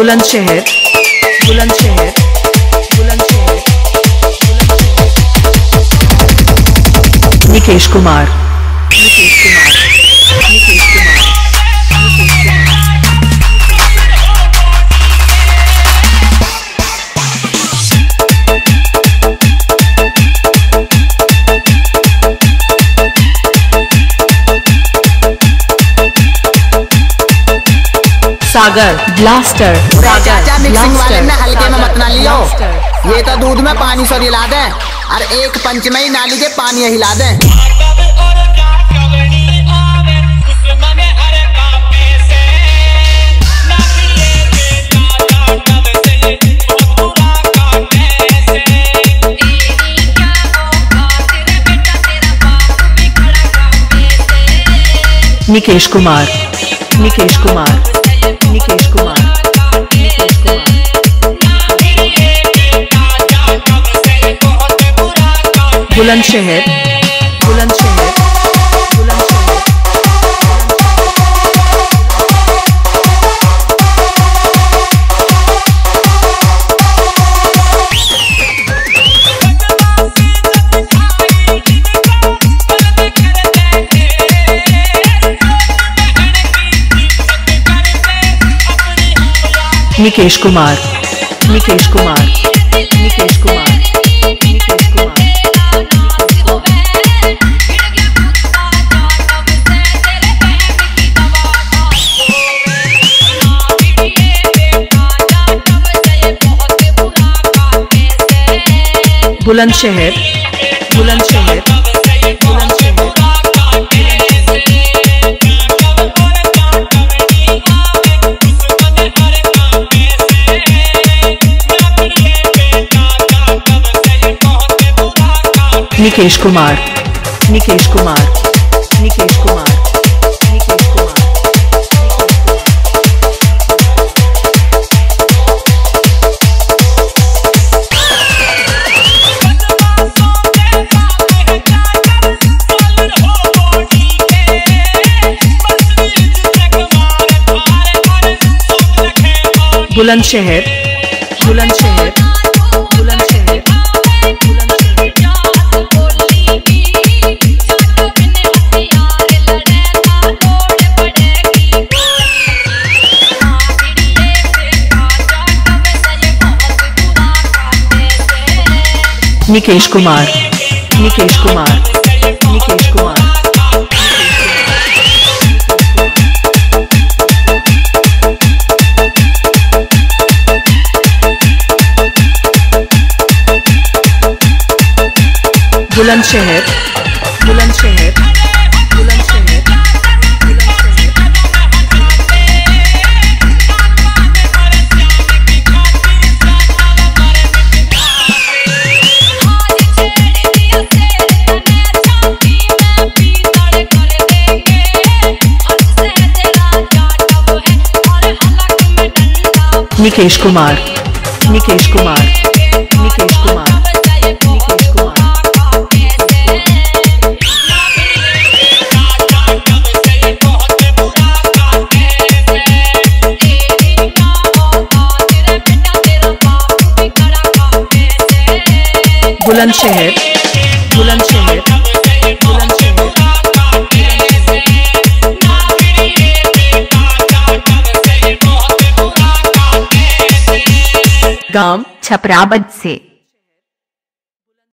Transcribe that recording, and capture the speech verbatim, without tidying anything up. Bulandshahr, Bulandshahr, Bulandshahr, Bulandshahr. Nikesh Kumar, Nikesh Kumar, Nikesh Kumar, Nikesh Sagar blaster Raja mixing वाले में हल्के में मत ना लियो, ये तो दूध में पानी सो हिला दे और एक पंच में ही नाली के पानी हिला दे। निकेश कुमार, निकेश कुमार, निकेश कुमार, निकेश कुमार। बुलंदशहर, बुलंदशहर, निकेश कुमार, निकेश कुमार, निकेश कुमार, निकेश कुमार। बुलंदशहर, बुलंदशहर, बुलंदशहर। निकेश कुमार, निकेश कुमार, निकेश कुमार, निकेश कुमार। बुलंदशहर, बुलंदशहर, बुलंदशहर। निकेश कुमार, निकेश कुमार, निकेश कुमार। बुलंदशहर, बुलंदशहर, बुलंदशहर, निकेश कुमार, निकेश कुमार, निकेश कुमार, निकेश कुमार। बुलंदशहर, बुलंदशहर, बुलंदशहर। गांव छपराबद से।